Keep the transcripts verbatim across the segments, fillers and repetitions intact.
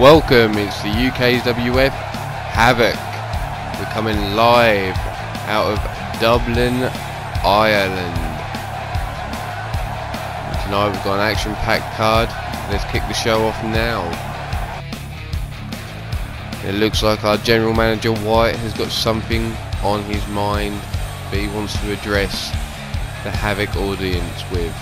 Welcome, it's the U K W F Havoc. We're coming live out of Dublin, Ireland. Tonight we've got an action-packed card. Let's kick the show off now. It looks like our General Manager White has got something on his mind that he wants to address the Havoc audience with.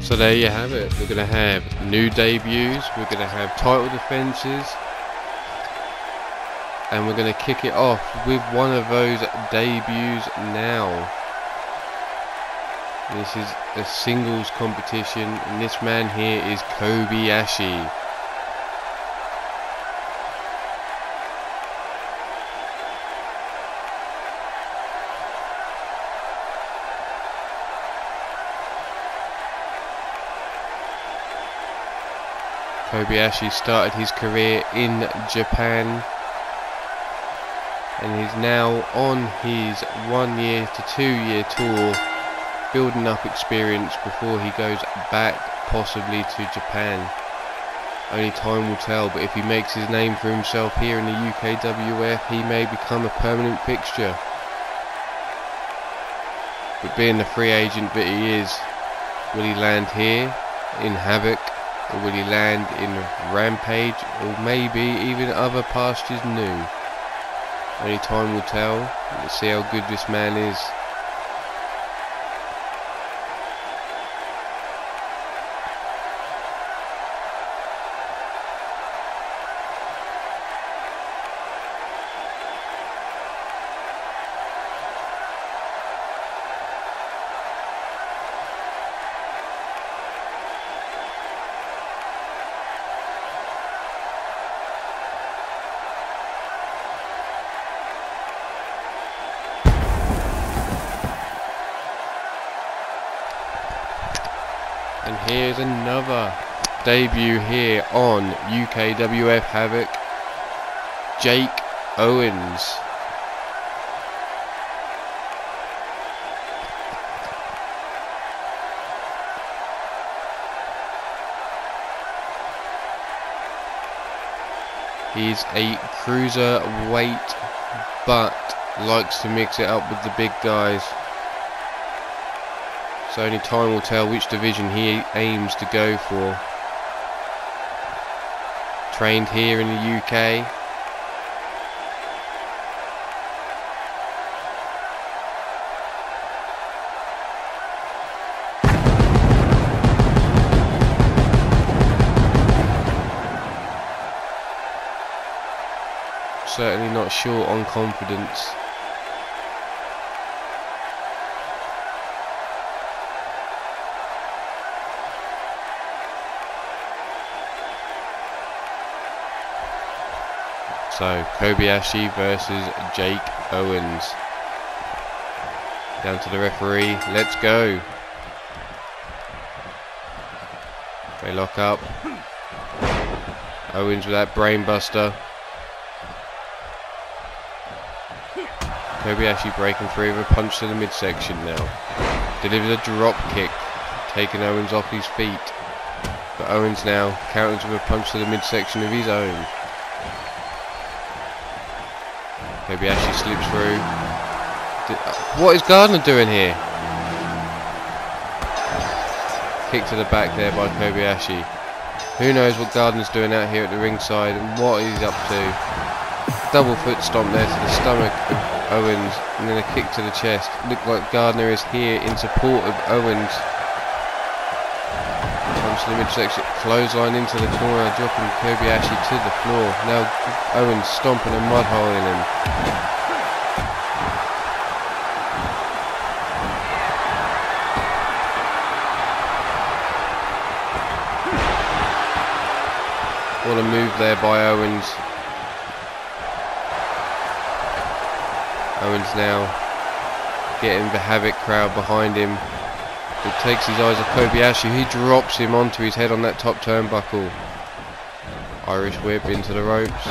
So there you have it, we're going to have new debuts, we're going to have title defences, and we're going to kick it off with one of those debuts now. This is a singles competition, and this man here is Kobayashi. Kobayashi started his career in Japan and he's now on his one year to two year tour, building up experience before he goes back possibly to Japan. Only time will tell, but if he makes his name for himself here in the U K W F, he may become a permanent fixture. But being the free agent that he is, will he land here in Havoc? Or will he land in Rampage, or maybe even other pastures new? Only time will tell. Let's see how good this man is. And here's another debut here on U K W F Havoc, Jake Owens. He's a cruiserweight, but likes to mix it up with the big guys. So only time will tell which division he aims to go for. Trained here in the U K. Certainly not short on confidence. So Kobayashi versus Jake Owens. Down to the referee, let's go. They lock up. Owens with that brainbuster. Kobayashi breaking through with a punch to the midsection now. Delivers a drop kick, taking Owens off his feet. But Owens now counters with a punch to the midsection of his own. Kobayashi slips through. What is Gardner doing here? Kick to the back there by Kobayashi. Who knows what Gardner's doing out here at the ringside and what he's up to. Double foot stomp there to the stomach of Owens and then a kick to the chest. Looked like Gardner is here in support of Owens. Comes to the midsection, clothesline into the corner, dropping Kobayashi to the floor. Now Owens stomping a mud hole in him. What a move there by Owens. Owens now getting the Havoc crowd behind him. He takes his eyes off Kobayashi. He drops him onto his head on that top turnbuckle. Irish whip into the ropes.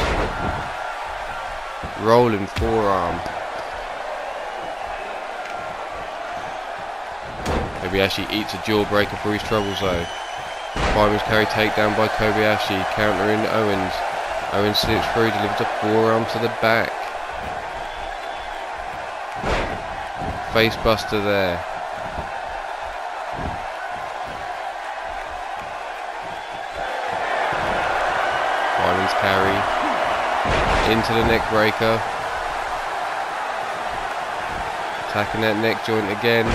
Rolling forearm. Kobayashi eats a jawbreaker for his troubles though. Fireman's carry takedown by Kobayashi, countering Owens. Owens slips through, delivers a forearm to the back. Facebuster there. Fireman's carry into the neck breaker. Attacking that neck joint again.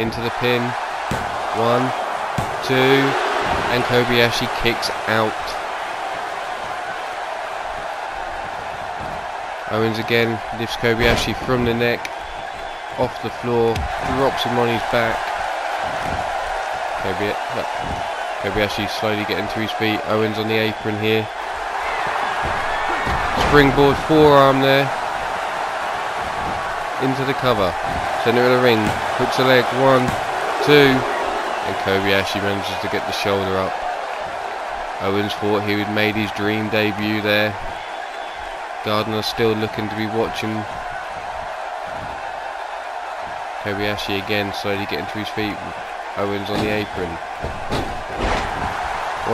Into the pin. One, two, and Kobayashi kicks out. Owens again lifts Kobayashi from the neck, off the floor, drops him on his back. Kobayashi, no. Kobayashi slowly getting to his feet. Owens on the apron here. Springboard forearm there. Into the cover. Centre of the ring. Hooks a leg. One, two. And Kobayashi manages to get the shoulder up. Owens thought he had made his dream debut there. Gardner still looking to be watching. Kobayashi again slowly getting to his feet. Owens on the apron.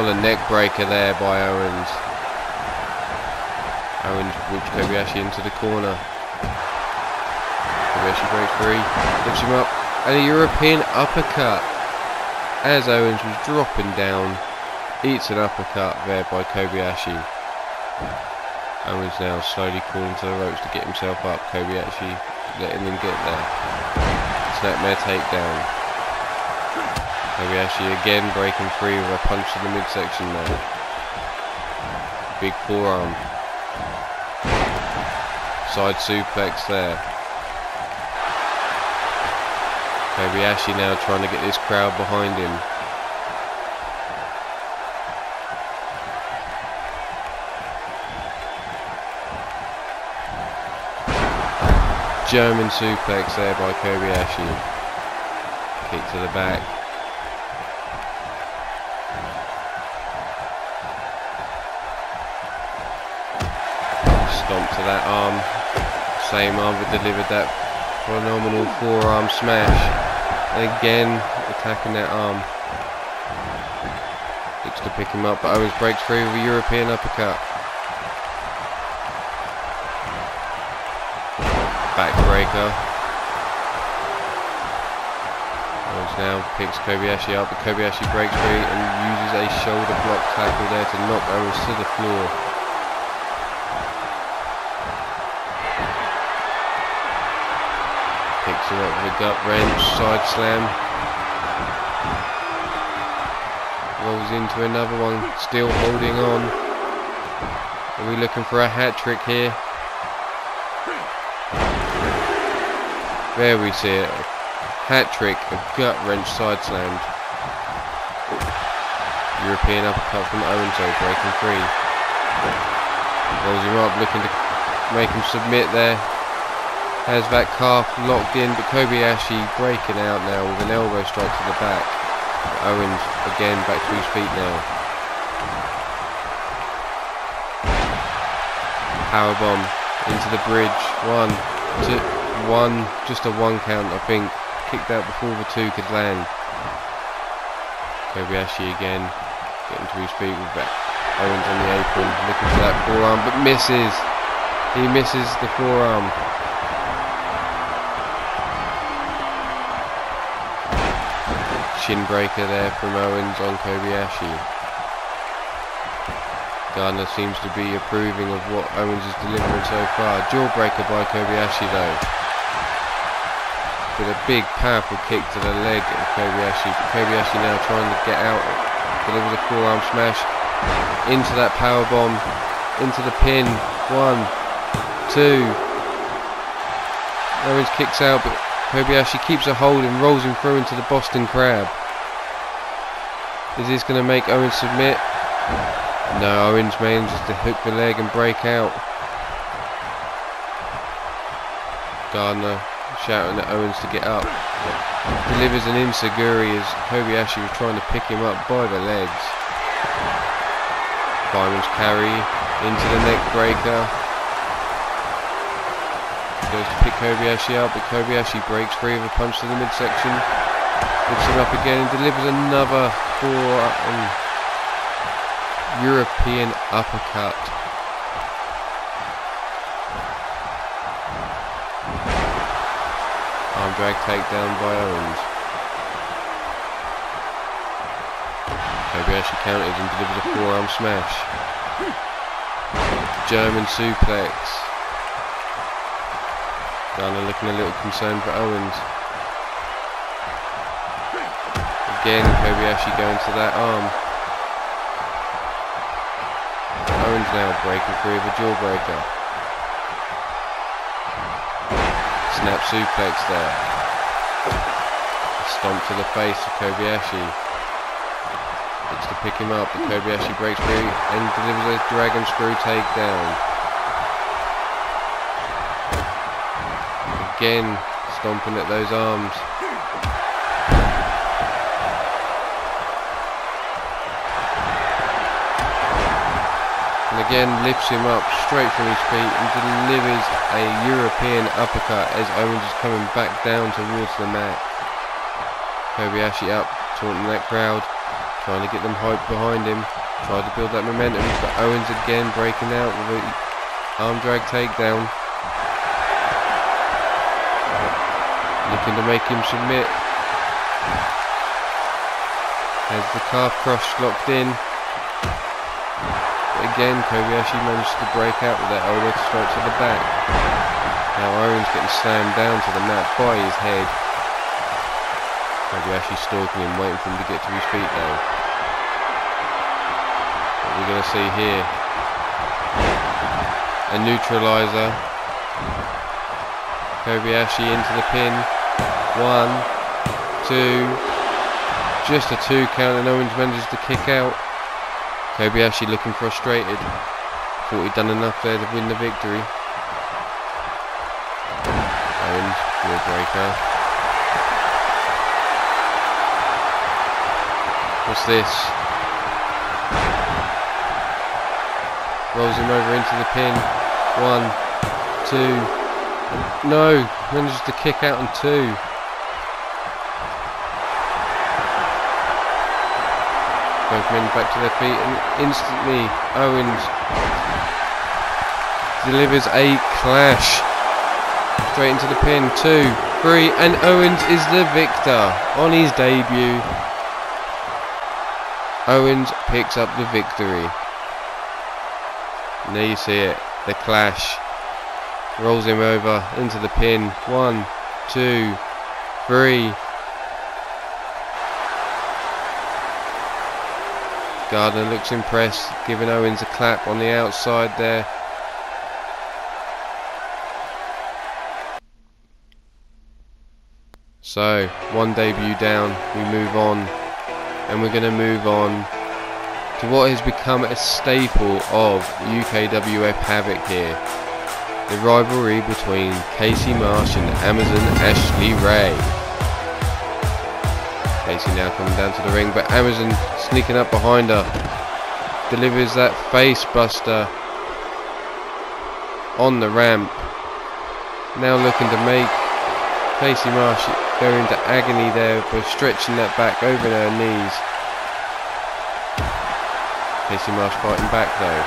What a neck breaker there by Owens. Owens whips Kobayashi into the corner. Kobayashi breaks free, lifts him up, and a European uppercut. As Owens was dropping down, eats an uppercut there by Kobayashi. Owens now slowly crawling to the ropes to get himself up. Kobayashi letting him get there. Snapmare takedown. Kobayashi again breaking free with a punch to the midsection there. Big forearm. Side suplex there. Kobayashi now trying to get this crowd behind him. German suplex there by Kobayashi. Kick to the back. Stomp to that arm. Same arm that delivered that phenomenal forearm smash. Again, attacking that arm. Looks to pick him up, but Owens breaks free with a European uppercut. Backbreaker. Owens now picks Kobayashi up, but Kobayashi breaks free and uses a shoulder block tackle there to knock Owens to the floor. Picks him up with a gut wrench, side slam. Rolls into another one, still holding on. Are we looking for a hat trick here? There we see it. Hat trick, a gut wrench, side slam. European uppercut from Owens, though, breaking free. Rolls him up, looking to make him submit there. Has that calf locked in, but Kobayashi breaking out now with an elbow strike to the back. Owens again back to his feet now. Powerbomb into the bridge. One, two, one, just a one count I think. Kicked out before the two could land. Kobayashi again getting to his feet with that. Owens on the apron, looking for that forearm, but misses. He misses the forearm. shin breaker there from Owens on Kobayashi. Gardner seems to be approving of what Owens is delivering so far. Jawbreaker by Kobayashi though. With a big powerful kick to the leg of Kobayashi. Kobayashi now trying to get out. Delivers a full arm smash. Into that power bomb. Into the pin. One. Two. Owens kicks out, but Kobayashi keeps a hold and rolls him through into the Boston Crab. Is this going to make Owens submit? No, Owens manages to hook the leg and break out. Gardner shouting at Owens to get up. Delivers an insiguri as Kobayashi was trying to pick him up by the legs. Fireman's carry into the neck breaker. Goes to pick Kobayashi up, but Kobayashi breaks free of a punch to the midsection. Picks him up again and delivers another four. European uppercut. Arm drag takedown by Owens. Kobayashi counters and delivers a forearm smash. German suplex. Gardner looking a little concerned for Owens. Again, Kobayashi going to that arm. Owens now breaking free of a jawbreaker. Snap suplex there. A stomp to the face of Kobayashi. Looks to pick him up, but Kobayashi breaks free and delivers a dragon screw takedown. Again, stomping at those arms. Again lifts him up straight from his feet and delivers a European uppercut as Owens is coming back down towards the mat. Kobayashi up, taunting that crowd, trying to get them hyped behind him, tried to build that momentum, but Owens again breaking out with an arm drag takedown. Looking to make him submit. Has the calf crush locked in. Again, Kobayashi manages to break out with that elbow straight to the back. Now Owens getting slammed down to the mat by his head. Kobayashi stalking him, waiting for him to get to his feet now. What we're going to see here. A neutralizer. Kobayashi into the pin. One. Two. Just a two count and Owens manages to kick out. Kobayashi looking frustrated. Thought he'd done enough there to win the victory. Owens, wheel breaker. What's this? Rolls him over into the pin. One, two. No, manages to kick out on two. Both men back to their feet and instantly Owens delivers a clash straight into the pin. Two, three, and Owens is the victor on his debut. Owens picks up the victory. And there you see it, the clash. Rolls him over into the pin. One, two, three. Gardner looks impressed, giving Owens a clap on the outside there. So, one debut down, we move on. And we're going to move on to what has become a staple of U K W F Havoc here. The rivalry between Casey Marsh and Amazon Ashley Ray. Casey now coming down to the ring, but Amazon sneaking up behind her, delivers that face buster on the ramp. Now looking to make Casey Marsh go into agony there by stretching that back over her knees. Casey Marsh fighting back though.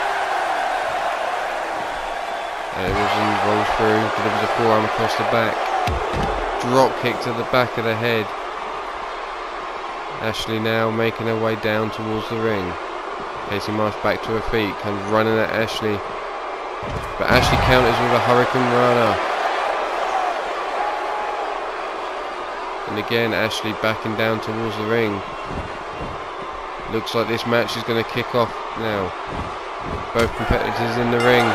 Amazon rolls through, delivers a forearm across the back, drop kick to the back of the head. Ashley now making her way down towards the ring. Casey Marsh back to her feet, comes running at Ashley. But Ashley counters with a Hurricane Rana. And again Ashley backing down towards the ring. Looks like this match is going to kick off now. Both competitors in the ring.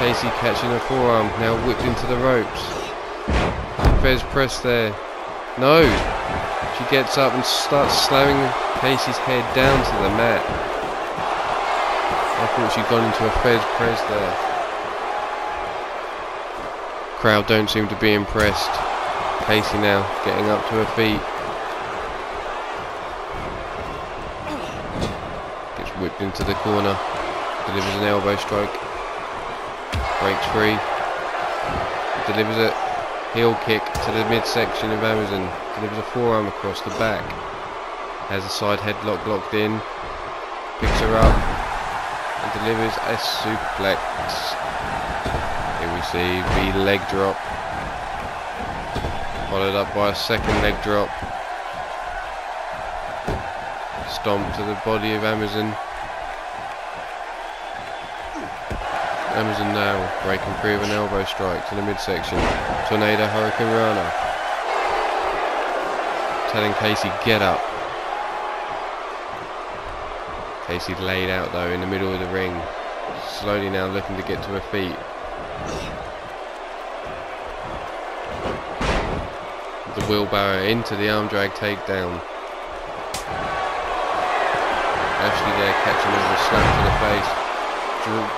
Casey catching her forearm, now whipped into the ropes. Fez press there. No! She gets up and starts slamming Casey's head down to the mat. I thought she'd gone into a Fez press there. Crowd don't seem to be impressed. Casey now getting up to her feet. Gets whipped into the corner. Delivers an elbow strike. Breaks free. Delivers a heel kick to the midsection of Amazon. Delivers a forearm across the back. Has a side headlock locked in. Picks her up. And delivers a suplex. Here we see the leg drop, followed up by a second leg drop. Stomp to the body of Amazon. Amazon now breaking free of an elbow strike to the midsection. Tornado Hurricane Rana, telling Casey get up. Casey laid out though in the middle of the ring, slowly now looking to get to her feet. The wheelbarrow into the arm drag takedown. Ashley there catching her with a slap to the face.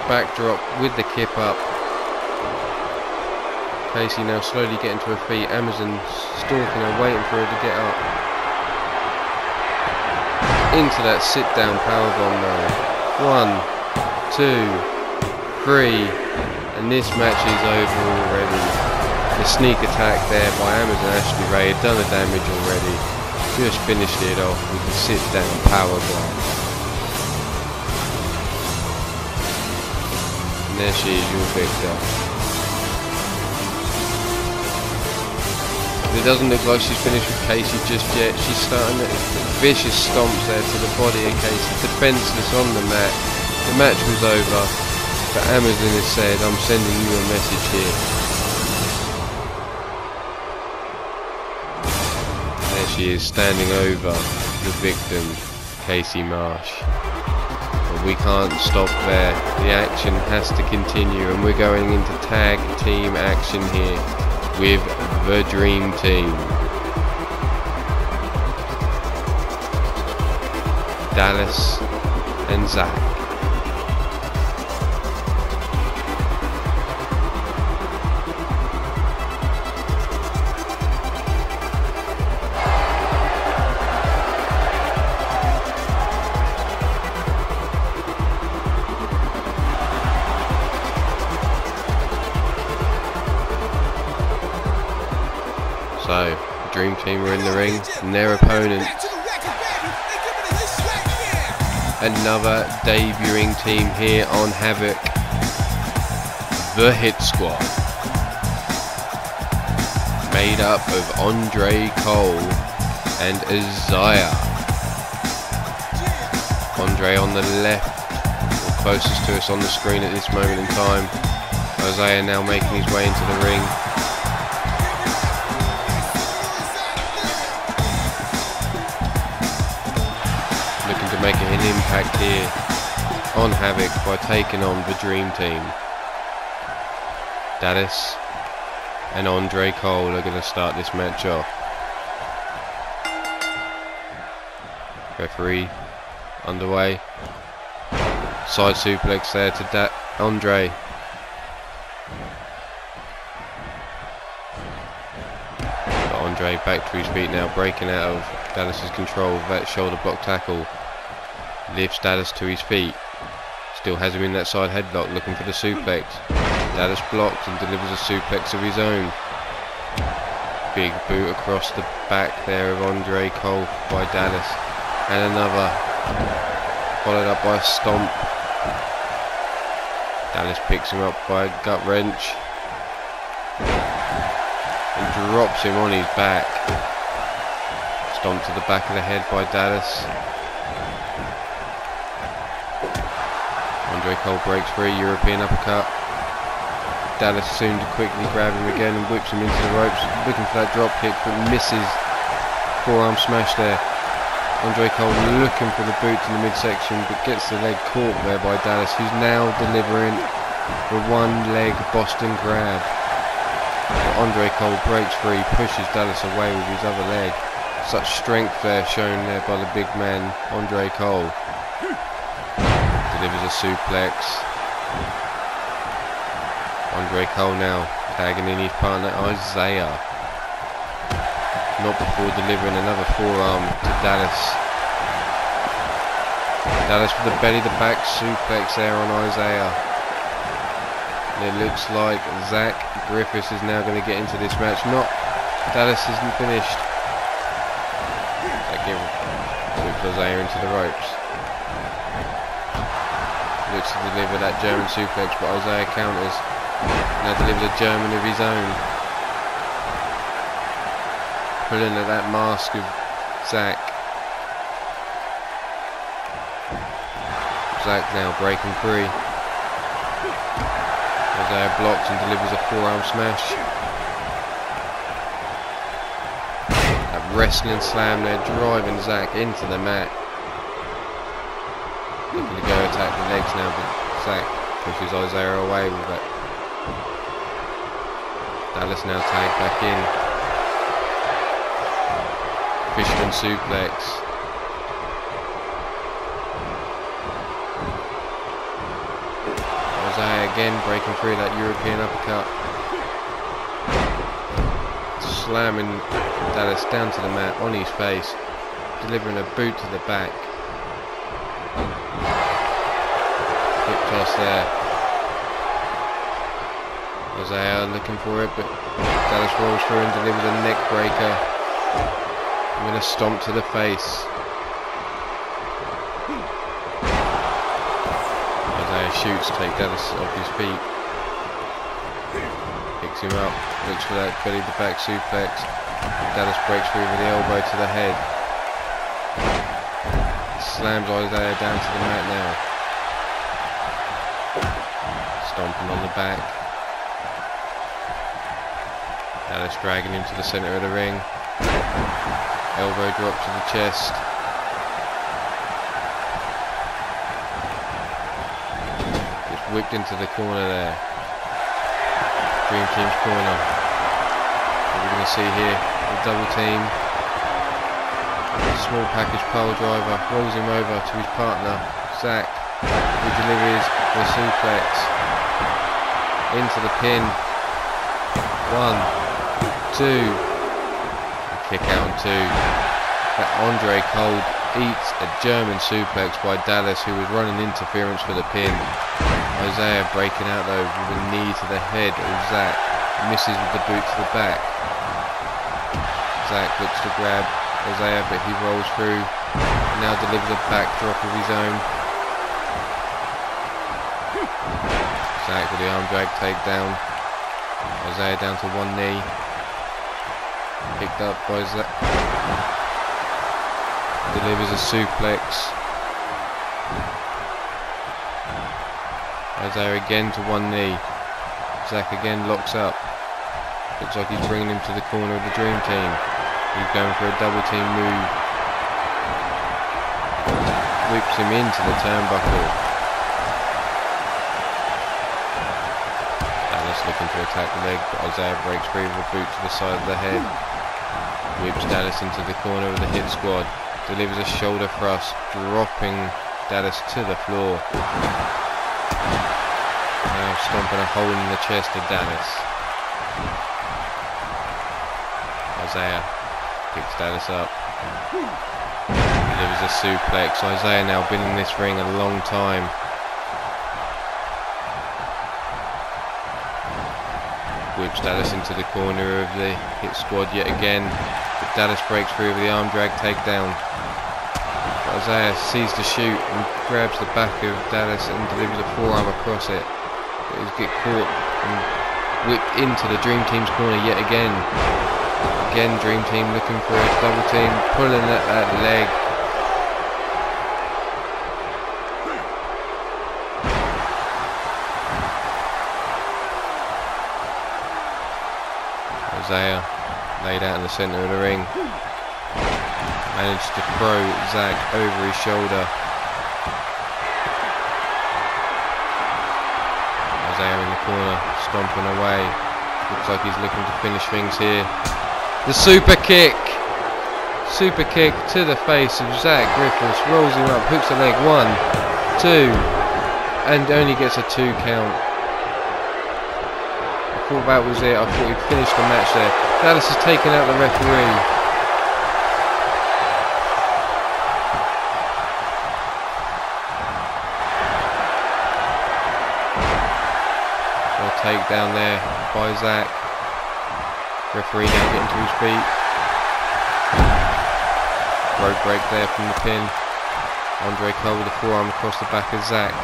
Backdrop with the kip up. Casey now slowly getting to her feet. Amazon stalking her, waiting for her to get up. Into that sit down powerbomb now. One, two, three, and this match is over already. The sneak attack there by Amazon Ashley Ray had done the damage already. Just finished it off with the sit down powerbomb. And there she is, your victor. It doesn't look like she's finished with Casey just yet. She's starting to. Vicious stomps there to the body of Casey, defenseless on the mat. The match was over, but Amazon has said, I'm sending you a message here. There she is, standing over the victim, Casey Marsh. But we can't stop there. The action has to continue, and we're going into tag team action here with the Dream Team. Dallas and Zach. So, the Dream Team are in the ring and their opponent. Another debuting team here on Havoc, the Hit Squad, made up of Andre Cole and Isaiah. Andre on the left, or closest to us on the screen at this moment in time. Isaiah now making his way into the ring. Making an impact here on Havoc by taking on the Dream Team. Dallas and Andre Cole are going to start this match off. Referee underway. Side suplex there to da Andre. But Andre back to his feet now, breaking out of Dallas's control with that shoulder block tackle. Lifts Dallas to his feet. Still has him in that side headlock, looking for the suplex. Dallas blocks and delivers a suplex of his own. Big boot across the back there of Andre Cole by Dallas. And another. Followed up by a stomp. Dallas picks him up by a gut wrench. And drops him on his back. stomp to the back of the head by Dallas. Andre Cole breaks free, European uppercut. Dallas soon to quickly grab him again and whips him into the ropes, looking for that drop kick but misses. Forearm smash there. Andre Cole looking for the boot in the midsection but gets the leg caught there by Dallas, who's now delivering the one leg Boston grab. Andre Cole breaks free, pushes Dallas away with his other leg. Such strength there shown there by the big man Andre Cole. Delivers a suplex. Andre Cole now tagging in his partner Isaiah. Not before delivering another forearm to Dallas. Dallas with the belly to back suplex there on Isaiah. And it looks like Zach Griffiths is now going to get into this match. Not Dallas isn't finished. That gives Isaiah into the ropes. Looks to deliver that German suplex, but Isaiah counters. Now delivers a German of his own. Pulling at that mask of Zach. Zach now breaking free. Isaiah blocks and delivers a forearm smash. That wrestling slam there, driving Zach into the mat. Looking to go attack the legs now, but Zach pushes Isaiah away with that. Dallas now tagged back in. Fisherman suplex. Again breaking through that European uppercut, slamming Dallas down to the mat on his face, delivering a boot to the back. Hip toss there. Uzziah looking for it, but Dallas rolls through and delivers a neck breaker with a stomp to the face. Shoots, take Dallas off his feet, picks him up, looks for that belly to back suplex. Dallas breaks through with the elbow to the head, slams Isaiah down to the mat now, stomping on the back. Dallas dragging him to the centre of the ring, elbow drop to the chest. Whipped into the corner there. Dream Team's corner. What we're going to see here, a double team. Small package pile driver rolls him over to his partner, Zach, who delivers the suplex. Into the pin. One, two. A kick out and two. That Andre Cole eats a German suplex by Dallas, who was running interference for the pin. Isaiah breaking out though with a knee to the head of Zach, misses with the boot to the back. Zach looks to grab Isaiah but he rolls through, now delivers a backdrop of his own. Zach with the arm drag takedown, Isaiah down to one knee, picked up by Zach, delivers a suplex. Isaiah again to one knee. Zach again locks up. Looks like he's bringing him to the corner of the Dream Team. He's going for a double team move. Whips him into the turnbuckle. Dallas looking to attack the leg, but Isaiah breaks free with a boot to the side of the head. Whips Dallas into the corner of the Hit Squad. Delivers a shoulder thrust, dropping Dallas to the floor. Now stomping a hole in the chest of Dallas. Isaiah picks Dallas up. Delivers a suplex. Isaiah now been in this ring a long time. Whips Dallas into the corner of the Hit Squad yet again. But Dallas breaks through with the arm drag takedown. Isaiah sees the shoot and grabs the back of Dallas and delivers a forearm across it. But he's get caught and whipped into the Dream Team's corner yet again. Again, Dream Team looking for a double team, pulling at that leg. Isaiah laid out in the centre of the ring, managed to throw Zach over his shoulder. Isaiah in the corner, stomping away, looks like he's looking to finish things here. The super kick, super kick to the face of Zach Griffiths, rolls him up, hooks a leg, one, two, and only gets a two count. That was it. I thought he'd finished the match there. Dallas has taken out the referee. So a takedown there by Zach. Referee now getting to his feet. Road break there from the pin. Andre Cole with the forearm across the back of Zach.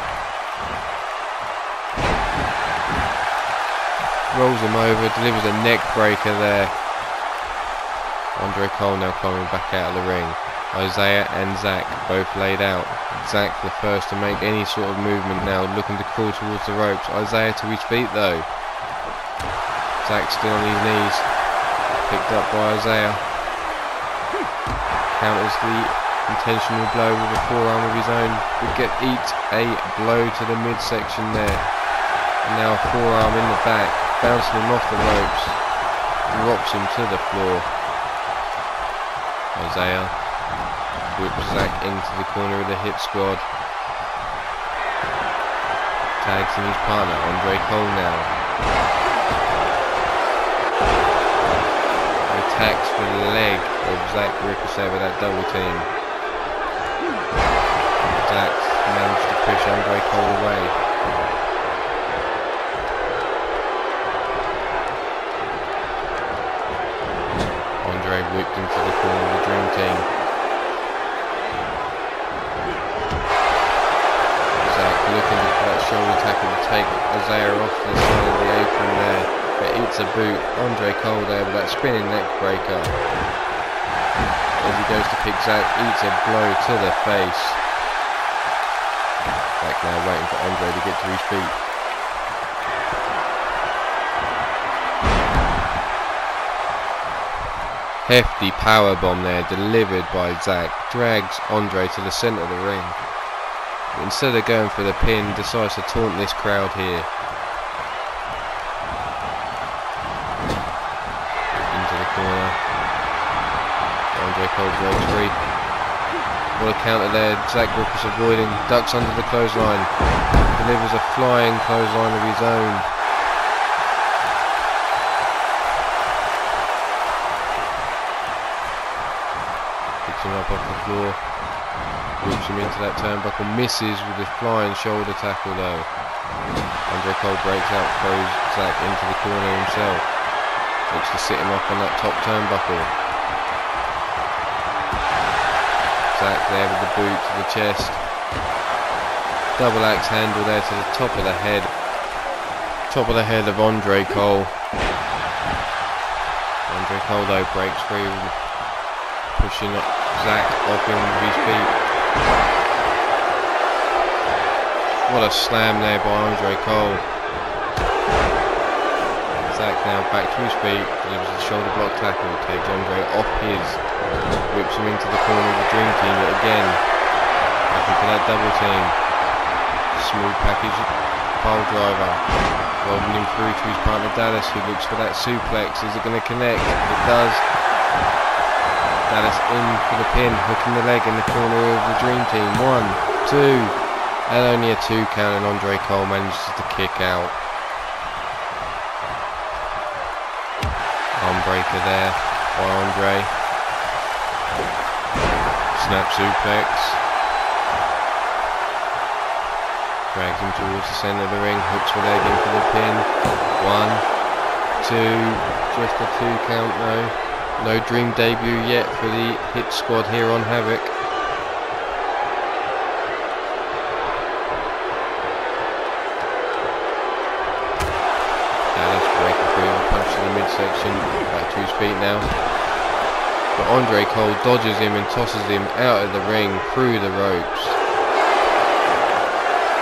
Rolls him over, delivers a neck breaker there. Andre Cole now climbing back out of the ring. Isaiah and Zach both laid out. Zach the first to make any sort of movement now, looking to crawl towards the ropes. Isaiah to his feet though. Zach still on his knees. Picked up by Isaiah. Counters the intentional blow with a forearm of his own. Would get eat a blow to the midsection there. And now a forearm in the back. Bouncing him off the ropes, drops him to the floor. Isaiah whips Zach into the corner of the Hit Squad. Tags in his partner, Andre Cole now. Attacks the leg of Zach Griffiths over that double team. Zach managed to push Andre Cole away. Whipped into the corner of the Dream Team. Zach looking for that shoulder tackle to take Isaiah off the side of the apron there, but eats a boot. Andre Cole there with that spinning neck breaker. As he goes to pick Zach, eats a blow to the face. Zach now waiting for Andre to get to his feet. Hefty powerbomb there delivered by Zach, drags Andre to the centre of the ring. Instead of going for the pin, decides to taunt this crowd here. Into the corner. Andre Cole breaks free. What a counter there, Zach Griffiths avoiding, ducks under the clothesline. Delivers a flying clothesline of his own. Up off the floor, whips him into that turnbuckle, misses with his flying shoulder tackle though. Andre Cole breaks out, throws Zach into the corner himself, looks to sit him up on that top turnbuckle. Zach there with the boot to the chest, double axe handle there to the top of the head, top of the head of Andre Cole. Andre Cole though breaks free, pushing up Zach off him with his feet. What a slam there by Andre Cole. Zach now back to his feet, delivers a shoulder block tackle, takes Andre off his, whips him into the corner of the Dream Team again. Looking for that double team. Smooth package pile driver, rolling him through to his partner Dallas, who looks for that suplex. Is it going to connect? It does. Dallas in for the pin, hooking the leg in the corner of the Dream Team. One, two, and only a two count, and Andre Cole manages to kick out. Arm breaker there by Andre. Snap suplex. Drags him towards the centre of the ring, hooks the leg in for the pin. One, two, just a two count though. No dream debut yet for the Hit Squad here on Havoc. Dallas breaking through, punch to the midsection, back to his feet now. But Andre Cole dodges him and tosses him out of the ring through the ropes.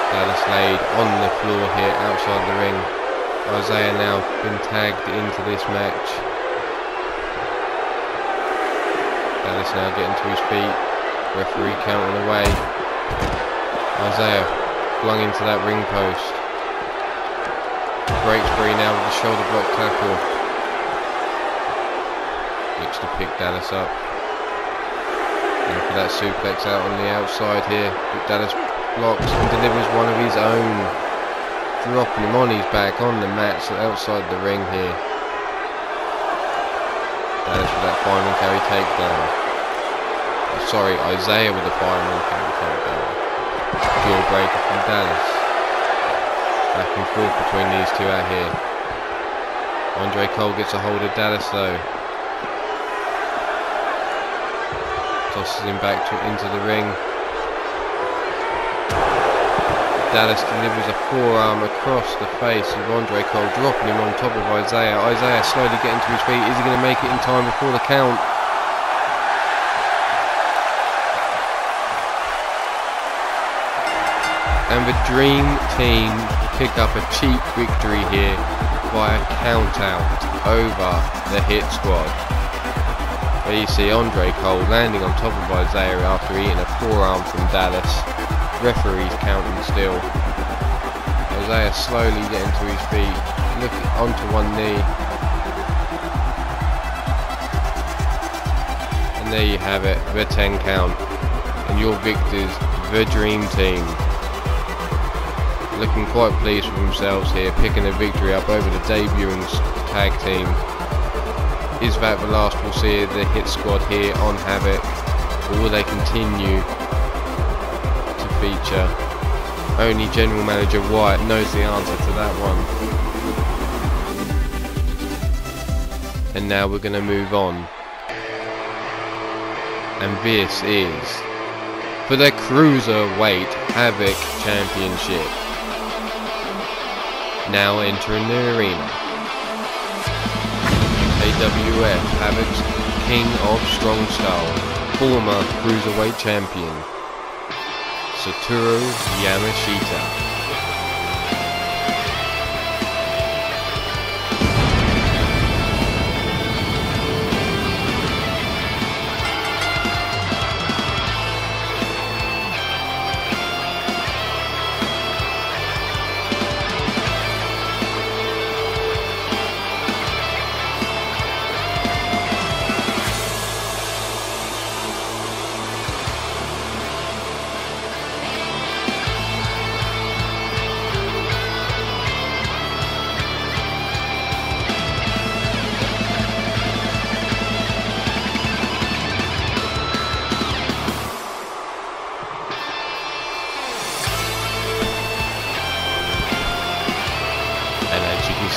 Dallas laid on the floor here outside the ring. Isaiah now been tagged into this match. Dallas now getting to his feet. Referee counting away. Isaiah flung into that ring post. Breaks free now with the shoulder block tackle. Looks to pick Dallas up. Going for that suplex out on the outside here. But Dallas blocks and delivers one of his own. Dropping him on his back on the mats outside the ring here. Dallas with that final carry takedown. Oh, sorry, Isaiah with the final carry takedown. Deal breaker from Dallas. Back and forth between these two out here. Andre Cole gets a hold of Dallas though. Tosses him back to, into the ring. Dallas delivers a forearm across the face of Andre Cole, dropping him on top of Isaiah. Isaiah slowly getting to his feet. Is he going to make it in time before the count? And the Dream Team pick up a cheap victory here by a count-out over the Hit Squad. There you see Andre Cole landing on top of Isaiah after eating a forearm from Dallas. Referees counting still. Isaiah slowly getting to his feet, looking onto one knee. And there you have it, the ten count. And your victors, the Dream Team. Looking quite pleased with themselves here, picking a victory up over the debuting tag team. Is that the last we'll see of the Hit Squad here on Havoc, or will they continue to feature? Only General Manager Wyatt knows the answer to that one. And now we're going to move on. And this is for the Cruiserweight Havoc Championship. Now entering the arena, U K W F Havoc's King of Strong Style, former Cruiserweight Champion, Satoru Yamashita.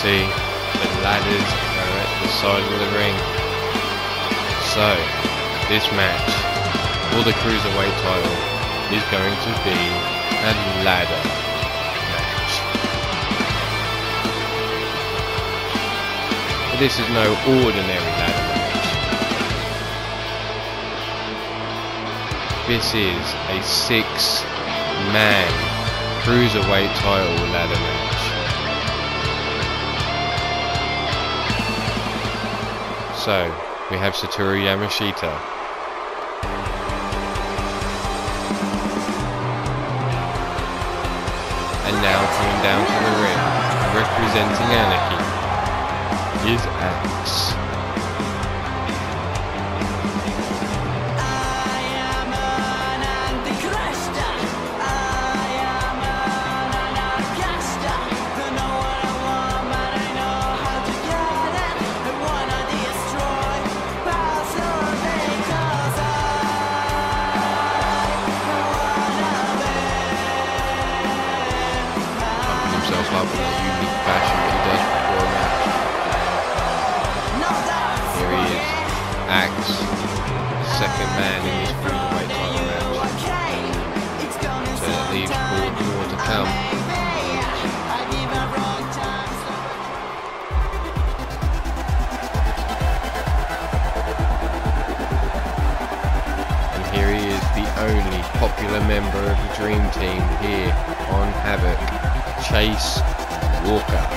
See, the ladders are at the side of the ring. So, this match for the Cruiserweight title is going to be a ladder match. But this is no ordinary ladder match. This is a six-man Cruiserweight title ladder match. So, we have Satoru Yamashita. And now coming down to the ring, representing Anarchy, is Axe. popular member of the Dream Team here on Havoc, Chase Walker.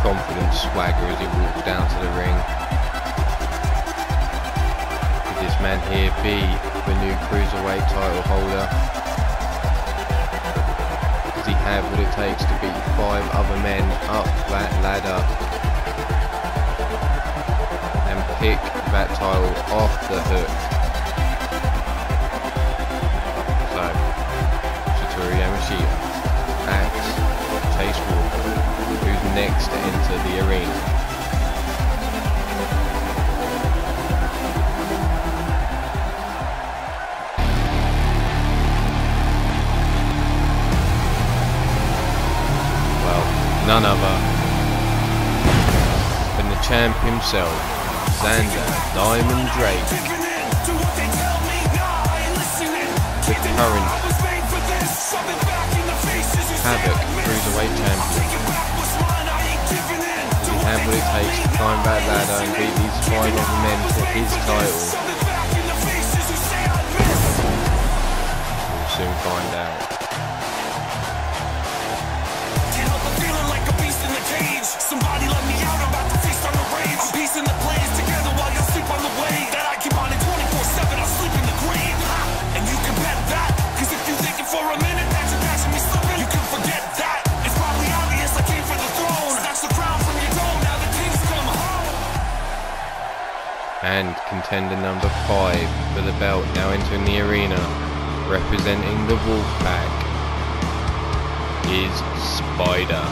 Confident swagger as he walks down to the ring. Could this man here be the new Cruiserweight title holder? Does he have what it takes to beat five other men up that ladder and pick that title off the hook? So, Satoru Yamashita, Axe, Chase Walker, who's next to enter the arena. Well, none other than the champ himself, Xander Diamond Drake, the current Havoc Cruiserweight champion. And what it takes to climb that ladder and beat these five other men for his title? We'll soon find out. Can't help but feeling like a beast in the cage. Somebody let me out, I'm about to feast on the rage. I'm piecing the plays together while you sleep on the way. That I keep on it twenty-four seven, I'll sleep in the grave. And you can bet that, cause if you think it for a minute, that you're catching me slipping, you can forget that. It's probably obvious I came for the throne. Snatch the crown from your dome. And contender number five for the belt now entering the arena, representing the Wolfpack, is Spider.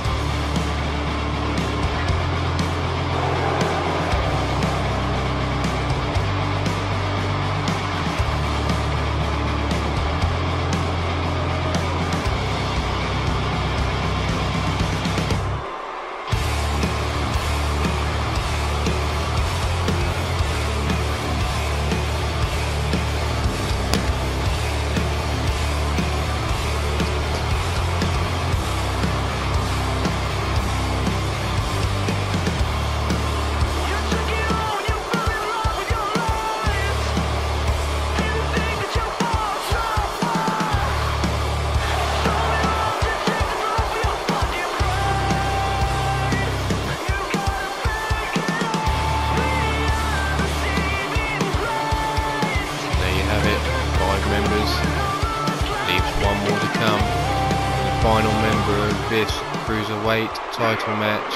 Title match,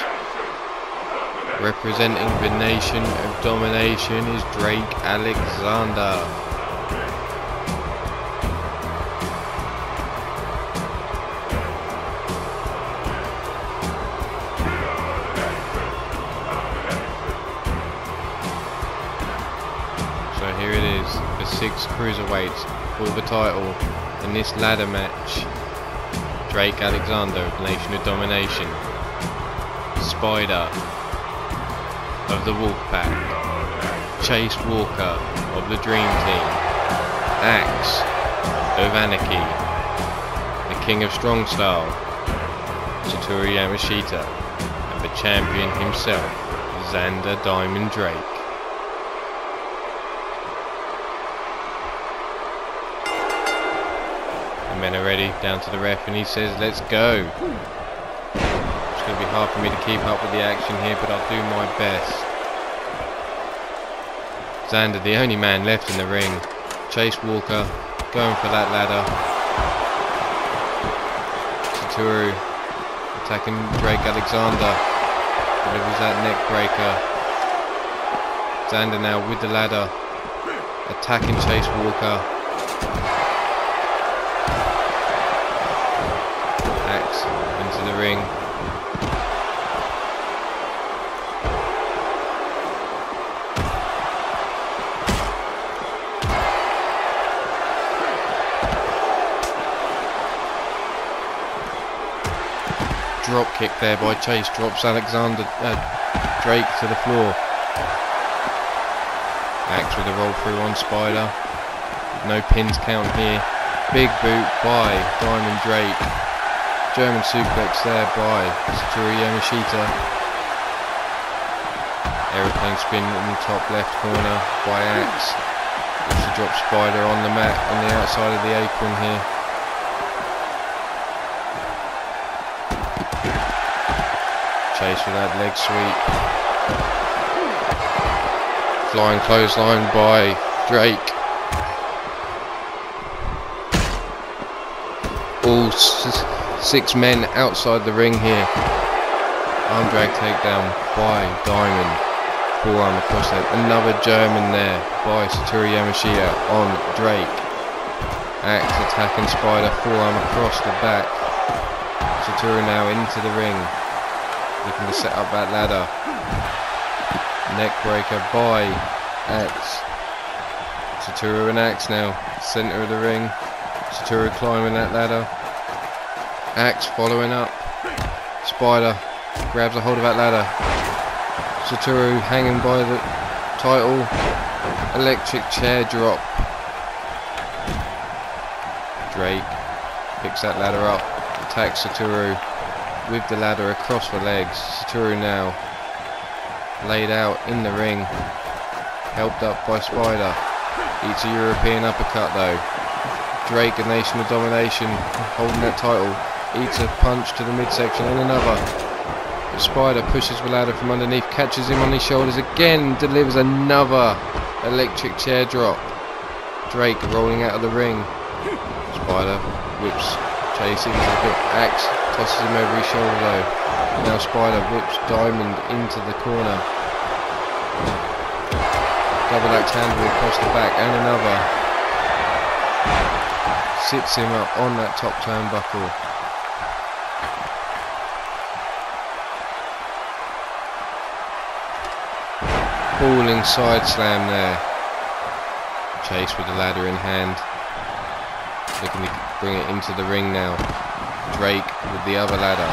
representing the Nation of Domination, is Drake Alexander. So here it is, the six cruiserweights for the title in this ladder match. Drake Alexander of Nation of Domination, Spider of the Wolfpack, Chase Walker of the Dream Team, Axe of Anarchy, the King of Strong Style, Satoru Yamashita, and the champion himself, Xander Diamond Drake. The men are ready, down to the ref, and he says, let's go. It's going to be hard for me to keep up with the action here, but I'll do my best. Xander, the only man left in the ring. Chase Walker going for that ladder. Satoru attacking Drake Alexander. Delivers that neck breaker. Xander now with the ladder. Attacking Chase Walker. Axe into the ring. Drop kick there by Chase, drops Alexander uh, Drake to the floor. Axe with a roll through on Spider. No pins count here. Big boot by Diamond Drake. German suplex there by Satoru Yamashita. Aeroplane spin in the top left corner by Axe. She drops Spider on the mat on the outside of the apron here. Chase with that leg sweep. Flying clothesline by Drake. All six men outside the ring here. Andre takedown by Diamond. Forearm across that. Another German there by Satoru Yamashita on Drake. Axe attacking Spider, forearm across the back. Satoru now into the ring, looking to set up that ladder. Neckbreaker by Axe. Satoru and Axe now, centre of the ring. Satoru climbing that ladder. Axe following up. Spider grabs a hold of that ladder. Satoru hanging by the title. Electric chair drop. Drake picks that ladder up, attacks Satoru with the ladder across the legs. Satoru now laid out in the ring, helped up by Spider. Eats a European uppercut though. Drake, a Nation of Domination, holding that title, eats a punch to the midsection and another. Spider pushes the ladder from underneath, catches him on his shoulders again, delivers another electric chair drop. Drake rolling out of the ring. Spider whips Chase into the big Axe, tosses him over his shoulder though. Now Spider whips Diamond into the corner. Double axe handle across the back and another. Sits him up on that top turnbuckle. Falling side slam there. Chase with the ladder in hand, looking to bring it into the ring now. Drake with the other ladder.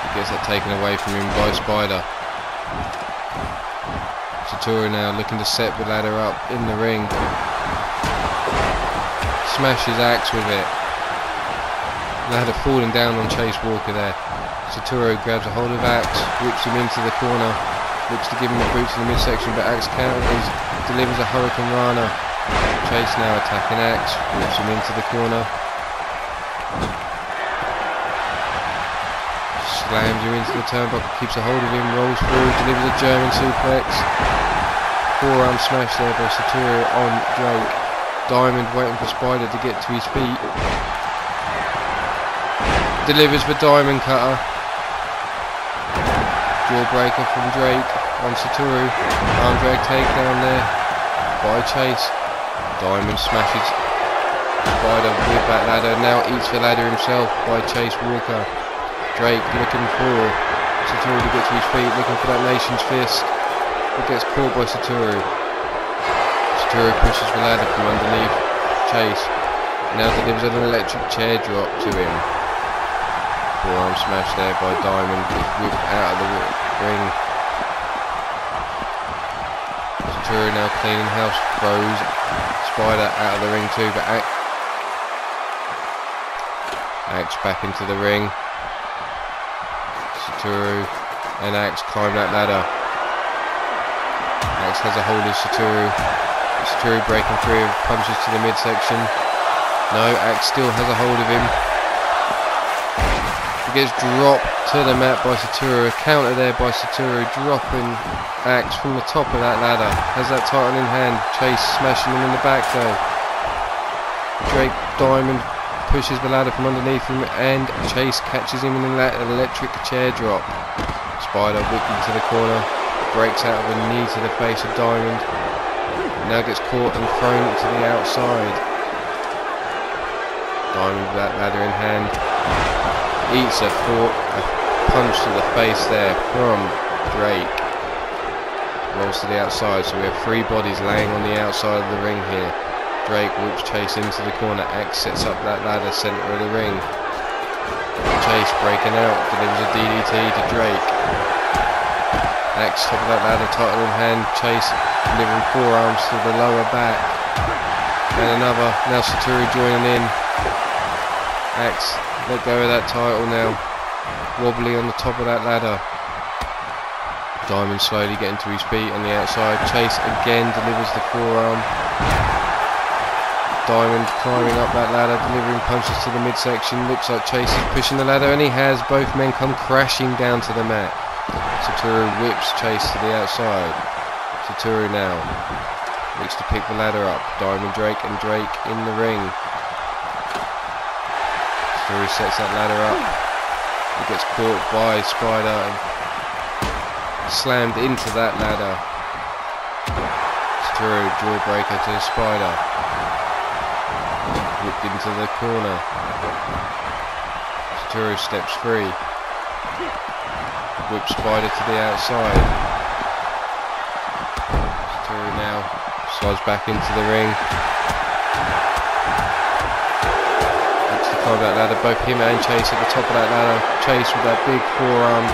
He gets that taken away from him by Spider. Satoru now looking to set the ladder up in the ring. Smashes Axe with it. Ladder falling down on Chase Walker there. Satoru grabs a hold of Axe, whips him into the corner. Looks to give him a boot to the midsection, but Axe counters, delivers a Hurricane Rana. Chase now attacking Axe, whips him into the corner. Slams him into the turnbuckle, keeps a hold of him, rolls through, delivers a German suplex. Forearm smash there by Satoru on Drake. Diamond waiting for Spider to get to his feet. Delivers the Diamond Cutter. Breaker from Drake on Satoru. Andre takedown there by Chase. Diamond smashes Spider with that ladder. Now eats the ladder himself by Chase Walker. Drake looking for Satoru to get to his feet, looking for that Nation's Fist. It gets caught by Satoru. Satoru pushes the ladder from underneath Chase. Now delivers an electric chair drop to him. Forearm smash there by Diamond, whipped out of the ring. Satoru now cleaning house, throws Spider out of the ring too, but Axe, Axe back into the ring. Satoru and Axe climb that ladder. Axe has a hold of Satoru. Satoru breaking through, punches to the midsection. No, Axe still has a hold of him. Gets dropped to the mat by Satoru. A counter there by Satoru, dropping Axe from the top of that ladder. Has that title in hand. Chase smashing him in the back though. Drake Diamond pushes the ladder from underneath him and Chase catches him in that electric chair drop. Spider whipped into the corner, breaks out of a knee to the face of Diamond. Now gets caught and thrown to the outside. Diamond with that ladder in hand. Eats a, four, a punch to the face there from Drake. Rolls to the outside, so we have three bodies laying on the outside of the ring here. Drake whips Chase into the corner. Axe sets up that ladder, centre of the ring. Chase breaking out, delivers a D D T to Drake. Axe top of that ladder, title in hand. Chase delivering forearms to the lower back. And another, now Satoru joining in. Axe let go of that title now, wobbly on the top of that ladder. Diamond slowly getting to his feet on the outside. Chase again delivers the forearm. Diamond climbing up that ladder, delivering punches to the midsection. Looks like Chase is pushing the ladder, and he has. Both men come crashing down to the mat. Satoru whips Chase to the outside. Satoru now looks to pick the ladder up. Diamond Drake and Drake in the ring. Satoru sets that ladder up. He gets caught by Spider and slammed into that ladder. Satoru jawbreaker to Spider. Whipped into the corner. Satoru steps free. Whip Spider to the outside. Satoru now slides back into the ring. Looks to climb that ladder, both him and Chase at the top of that ladder. Chase with that big forearm.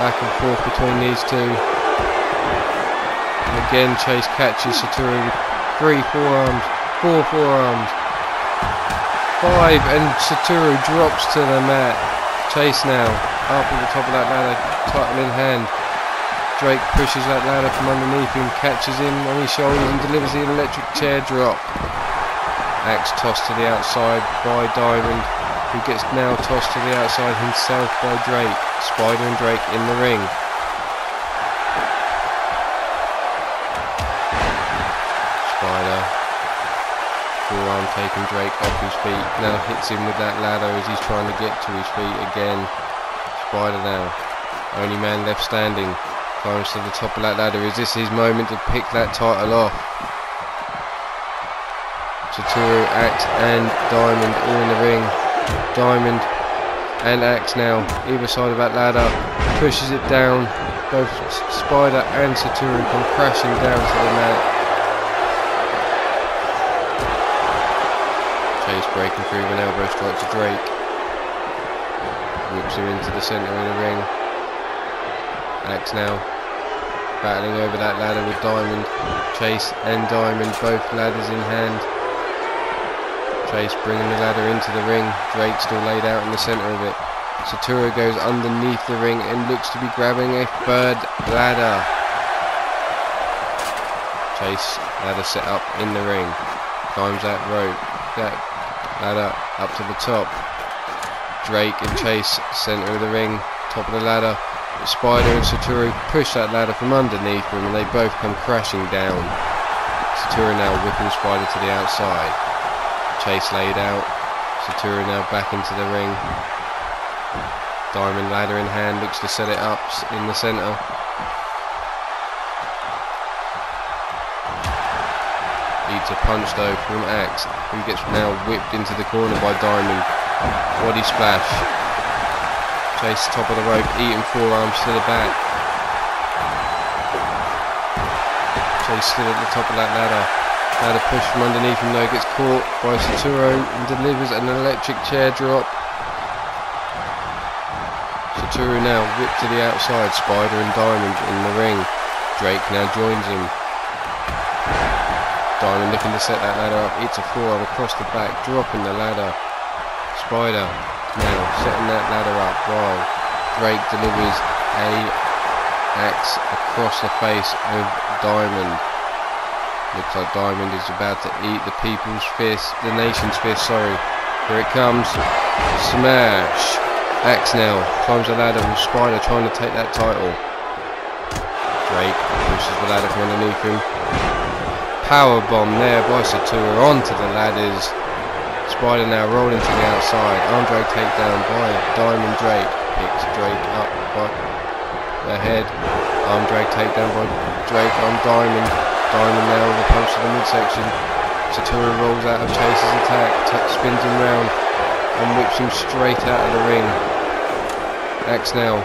Back and forth between these two. And again Chase catches Satoru with three forearms, four forearms, five, and Satoru drops to the mat. Chase now up at the top of that ladder, title in hand. Drake pushes that ladder from underneath him, catches him on his shoulders and delivers the electric chair drop. Axe tossed to the outside by Diamond, who gets now tossed to the outside himself by Drake. Spider and Drake in the ring. Spider, forearm taking Drake off his feet, now hits him with that ladder as he's trying to get to his feet again. Spider now, only man left standing, climbs to the top of that ladder. Is this his moment to pick that title off? Satoru, Axe and Diamond all in the ring. Diamond and Axe now, either side of that ladder, pushes it down. Both Spider and Satoru come crashing down to the mat. Chase breaking through an elbow strike to Drake. Whips him into the centre of the ring. Axe now battling over that ladder with Diamond. Chase and Diamond, both ladders in hand. Chase bringing the ladder into the ring. Drake still laid out in the centre of it. Satoru goes underneath the ring and looks to be grabbing a third ladder. Chase, ladder set up in the ring. Climbs that rope, that ladder up to the top. Drake and Chase, centre of the ring, top of the ladder. Spider and Satoru push that ladder from underneath them and they both come crashing down. Satoru now whipping Spider to the outside. Chase laid out. Satoru now back into the ring. Diamond ladder in hand, looks to set it up in the centre. Eats a punch though from Axe, who gets now whipped into the corner by Diamond. Body splash. Chase top of the rope, eating forearms to the back. Chase still at the top of that ladder. Ladder push from underneath him though, gets caught by Satoru and delivers an electric chair drop. Satoru now whipped to the outside. Spider and Diamond in the ring. Drake now joins him. Diamond looking to set that ladder up, eats a forearm across the back, dropping the ladder. Spider now setting that ladder up while Drake delivers a axe across the face of Diamond. Looks like Diamond is about to eat the people's fist, the nation's fist, sorry. Here it comes. Smash. Axe now climbs the ladder with Spider trying to take that title. Drake pushes the ladder from underneath him. Powerbomb there by Satoru onto the ladders. Spider now rolling to the outside. Andre takedown by Diamond Drake. Picks Drake up by the head. Andre takedown by Drake on Diamond. Diamond now with a punch to the midsection. Satoru rolls out of Chase's attack. Spins him round and whips him straight out of the ring. Axe now.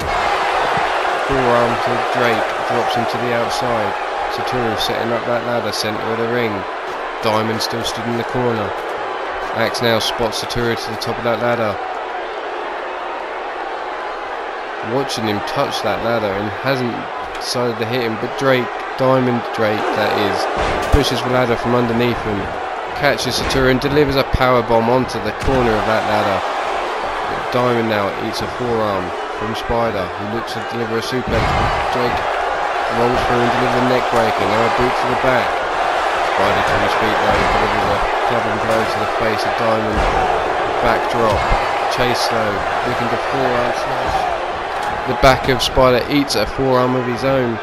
Forearm to Drake. Drops him to the outside. Satoru setting up that ladder. Centre of the ring. Diamond still stood in the corner. Axe now spots Satoru to the top of that ladder. Watching him touch that ladder and hasn't decided to hit him, but Drake, Diamond Drake that is, pushes the ladder from underneath him, catches Satoru and delivers a powerbomb onto the corner of that ladder. Diamond now eats a forearm from Spider, who looks to deliver a suplex. Drake rolls through and delivers a neck breaker. Now a boot to the back. Spider to his feet though, delivers a clubbing blow to the face of Diamond. Backdrop. Chase though, looking to forearm slash. The back of Spider eats a forearm of his own.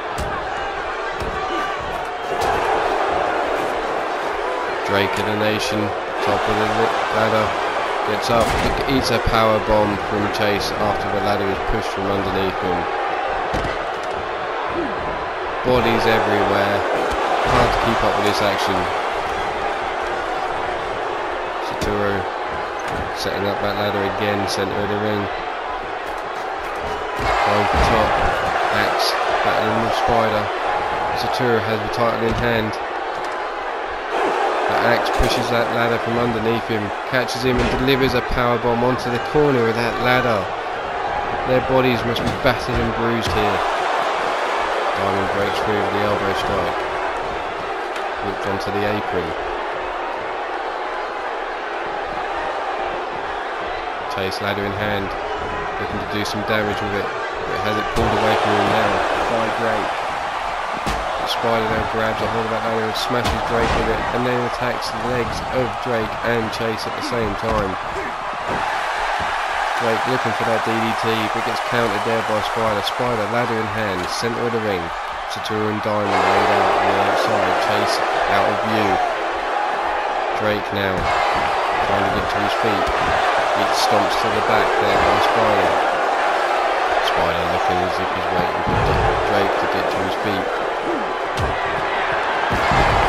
Drake of the Nation, top of the ladder, gets up, eats a power bomb from Chase after the ladder is pushed from underneath him. Bodies everywhere, hard to keep up with this action. Satoru setting up that ladder again, centre of the ring. Over top, Axe battling with Spider. Satoru has the title in hand. Axe pushes that ladder from underneath him, catches him and delivers a powerbomb onto the corner of that ladder. Their bodies must be battered and bruised here. Diamond breaks through with the elbow strike. Whipped onto the apron. Chase ladder in hand, looking to do some damage with it, but has it pulled away from him now by Drake. Spider now grabs a hold of that ladder and smashes Drake with it, and then attacks the legs of Drake and Chase at the same time. Drake looking for that D D T, but gets countered there by Spider. Spider ladder in hand, centre of the ring. Satoru and Diamond laid out on the outside. Chase out of view. Drake now trying to get to his feet. It stomps to the back there by Spider. Spider looking as if he's waiting for Drake to get to his feet.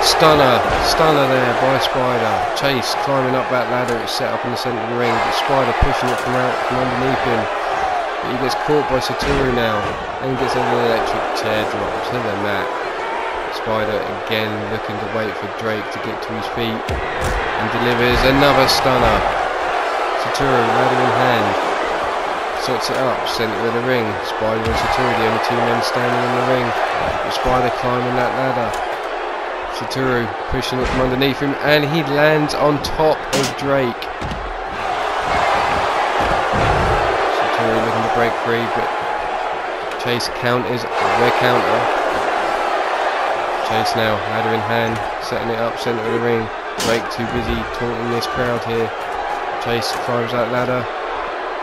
Stunner, stunner there by Spider. Chase climbing up that ladder, it's set up in the centre of the ring, but Spider pushing it from out from underneath him. But he gets caught by Satoru now, and gets an electric chair drop to the mat. Spider again looking to wait for Drake to get to his feet, and delivers another stunner. Satoru, ladder in hand, sorts it up, centre of the ring. Spider and Satoru, the only two men standing in the ring. But Spider climbing that ladder. Satoru pushing it from underneath him, and he lands on top of Drake. Satoru looking to break free, but Chase counters their counter. Chase now, ladder in hand, setting it up, centre of the ring. Drake too busy taunting this crowd here. Chase climbs that ladder,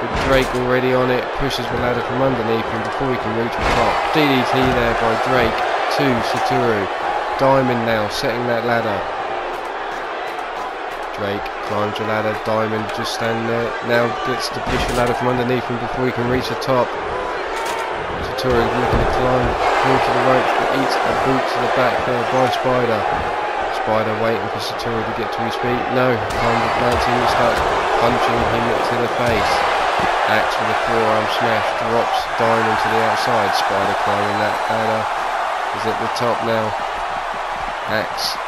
but Drake already on it, pushes the ladder from underneath him before he can reach the top. D D T there by Drake to Satoru. Diamond now setting that ladder. Drake climbs the ladder. Diamond just standing there. Now gets to push the ladder from underneath him before he can reach the top. Satoru looking to climb through to the ropes, but eats a boot to the back there by Spider. Spider waiting for Satoru to get to his feet. No, climbs the mountain and starts punching him to the face. Axe with a forearm smash drops Diamond to the outside. Spider climbing that ladder. He's at the top now. Axe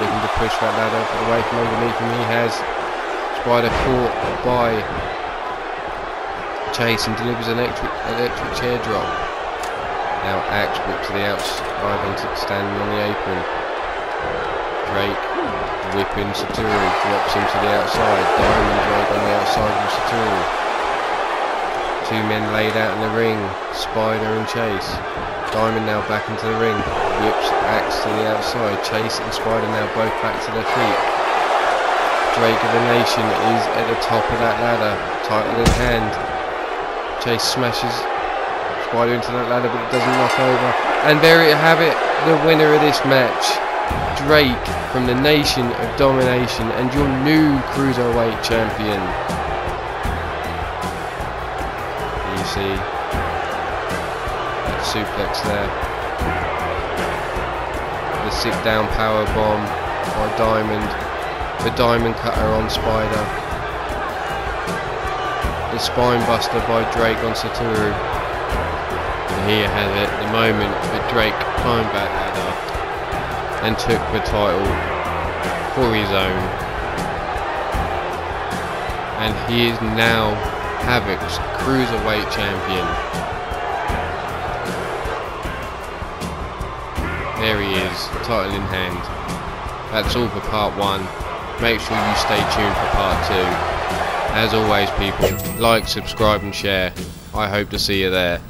looking to push that ladder away from underneath him. He has Spider caught by Chase and delivers an electric, electric chair drop. Now Axe whips the outside onto standing on the apron. Drake whipping Satoru, drops him to the outside. Diamond Drake on the outside of Satoru. Two men laid out in the ring, Spider and Chase. Diamond now back into the ring, whips Axe to the outside. Chase and Spider now both back to their feet. Drake of the Nation is at the top of that ladder, title in hand. Chase smashes Spider into that ladder, but it doesn't knock over. And there you have it, the winner of this match, Drake from the Nation of Domination and your new Cruiserweight champion. You see. Suplex there. The sit down power bomb by Diamond. The Diamond cutter on Spider. The spine buster by Drake on Satoru. And here you have it, the moment that Drake climbed that ladder and took the title for his own. And he is now Havoc's Cruiserweight champion. There he is, title in hand. That's all for part one. Make sure you stay tuned for part two. As always people, like, subscribe and share. I hope to see you there.